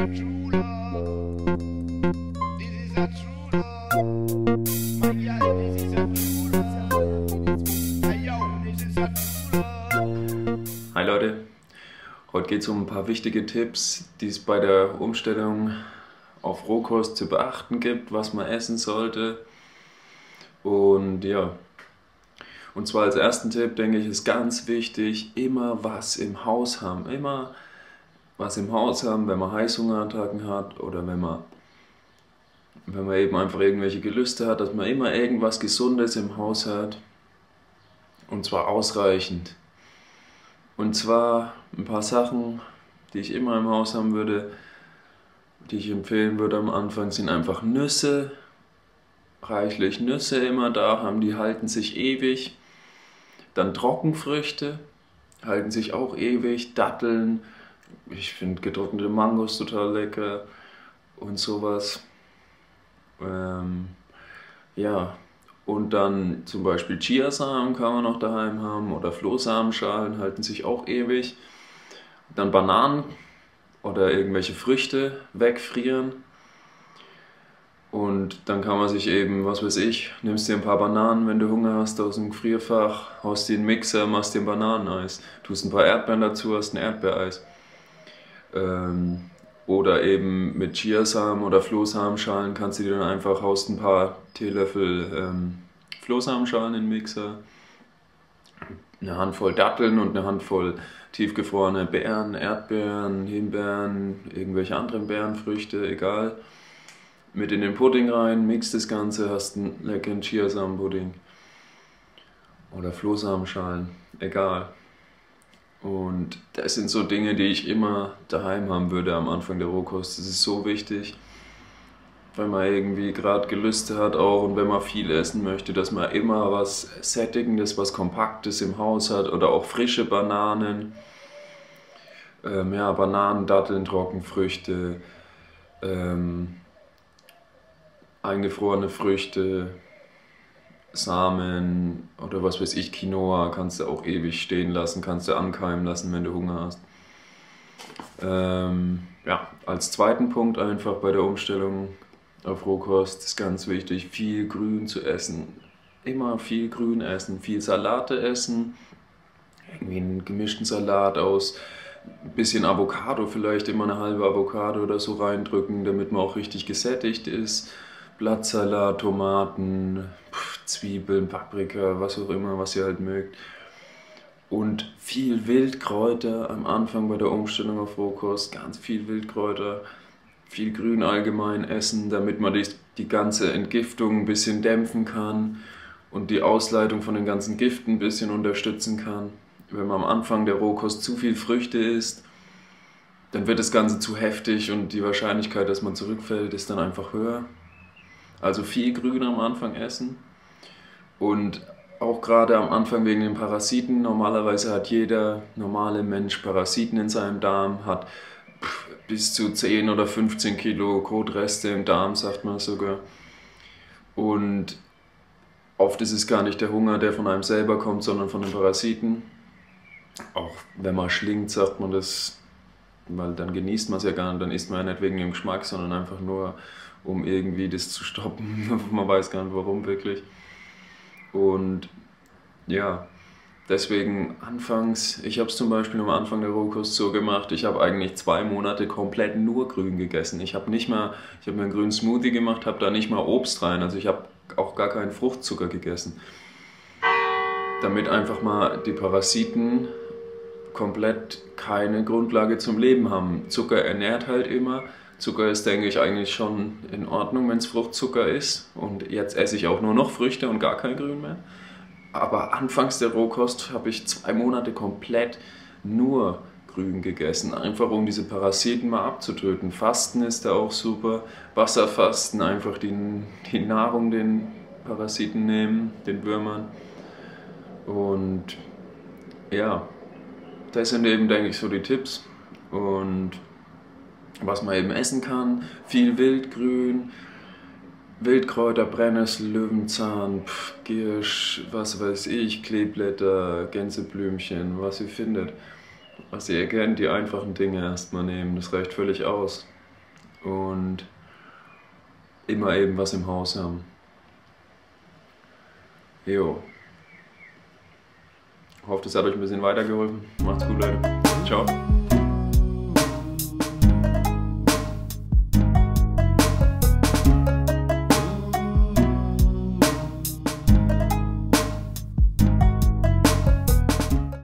Hi Leute, heute geht es um ein paar wichtige Tipps, die es bei der Umstellung auf Rohkost zu beachten gibt, was man essen sollte. Und ja, und zwar als ersten Tipp, denke ich, ist ganz wichtig, immer was im Haus haben. Immer was im Haus haben, wenn man Heißhungerattacken hat oder wenn man eben einfach irgendwelche Gelüste hat, dass man immer irgendwas Gesundes im Haus hat. Und zwar ausreichend. Und zwar ein paar Sachen, die ich immer im Haus haben würde, die ich empfehlen würde am Anfang, sind einfach Nüsse. Reichlich Nüsse immer da haben, die halten sich ewig. Dann Trockenfrüchte halten sich auch ewig. Datteln, ich finde getrocknete Mangos total lecker und sowas. Ja, und dann zum Beispiel Chiasamen kann man noch daheim haben oder Flohsamenschalen halten sich auch ewig. Dann Bananen oder irgendwelche Früchte wegfrieren. Und dann kann man sich eben, was weiß ich, nimmst dir ein paar Bananen, wenn du Hunger hast, aus dem Gefrierfach, haust dir einen Mixer, machst dir ein Bananeneis, tust ein paar Erdbeeren dazu, hast ein Erdbeereis. Oder eben mit Chiasamen oder Flohsamenschalen kannst du dir dann einfach, haust ein paar Teelöffel Flohsamenschalen in den Mixer, eine Handvoll Datteln und eine Handvoll tiefgefrorene Beeren, Erdbeeren, Himbeeren, irgendwelche anderen Beerenfrüchte, egal. Mit in den Pudding rein, mixt das Ganze, hast einen leckeren Chiasamen-Pudding oder Flohsamenschalen, egal. Und das sind so Dinge, die ich immer daheim haben würde am Anfang der Rohkost. Das ist so wichtig, wenn man irgendwie gerade Gelüste hat auch und wenn man viel essen möchte, dass man immer was Sättigendes, was Kompaktes im Haus hat oder auch frische Bananen, ja, Bananen, Datteln, Trockenfrüchte, eingefrorene Früchte, Samen oder was weiß ich, Quinoa kannst du auch ewig stehen lassen, kannst du ankeimen lassen, wenn du Hunger hast. Ja, als zweiten Punkt einfach bei der Umstellung auf Rohkost ist ganz wichtig, viel Grün zu essen. Immer viel Grün essen, viel Salate essen, irgendwie einen gemischten Salat aus ein bisschen Avocado, vielleicht immer eine halbe Avocado oder so reindrücken, damit man auch richtig gesättigt ist. Blattsalat, Tomaten, Zwiebeln, Paprika, was auch immer, was ihr halt mögt. Und viel Wildkräuter am Anfang bei der Umstellung auf Rohkost, ganz viel Wildkräuter, viel Grün allgemein essen, damit man die ganze Entgiftung ein bisschen dämpfen kann und die Ausleitung von den ganzen Giften ein bisschen unterstützen kann. Wenn man am Anfang der Rohkost zu viel Früchte isst, dann wird das Ganze zu heftig und die Wahrscheinlichkeit, dass man zurückfällt, ist dann einfach höher. Also viel Grün am Anfang essen und auch gerade am Anfang wegen den Parasiten. Normalerweise hat jeder normale Mensch Parasiten in seinem Darm, hat bis zu 10 oder 15 Kilo Kotreste im Darm, sagt man sogar. Und oft ist es gar nicht der Hunger, der von einem selber kommt, sondern von den Parasiten. Auch wenn man schlingt, sagt man das, weil dann genießt man es ja gar nicht, dann isst man ja nicht wegen dem Geschmack, sondern einfach nur, um irgendwie das zu stoppen. Man weiß gar nicht warum wirklich. Und ja, deswegen anfangs, ich habe es zum Beispiel am Anfang der Rohkost so gemacht, ich habe eigentlich 2 Monate komplett nur grün gegessen. Ich habe mir einen grünen Smoothie gemacht, habe da nicht mal Obst rein, also ich habe auch gar keinen Fruchtzucker gegessen, damit einfach mal die Parasiten komplett keine Grundlage zum Leben haben. Zucker ernährt halt immer. Zucker ist, denke ich, eigentlich schon in Ordnung, wenn es Fruchtzucker ist. Und jetzt esse ich auch nur noch Früchte und gar kein Grün mehr. Aber anfangs der Rohkost habe ich 2 Monate komplett nur Grün gegessen, einfach um diese Parasiten mal abzutöten. Fasten ist da auch super, Wasserfasten, einfach die Nahrung den Parasiten nehmen, den Würmern. Und ja, das sind eben, denke ich, so die Tipps und was man eben essen kann. Viel Wildgrün, Wildkräuter, Brennnessel, Löwenzahn, Giersch, was weiß ich, Kleeblätter, Gänseblümchen, was ihr findet. Was ihr erkennt, die einfachen Dinge erstmal nehmen, das reicht völlig aus. und immer eben was im Haus haben. Jo. Ich hoffe, das hat euch ein bisschen weitergeholfen. Macht's gut, Leute. Ciao.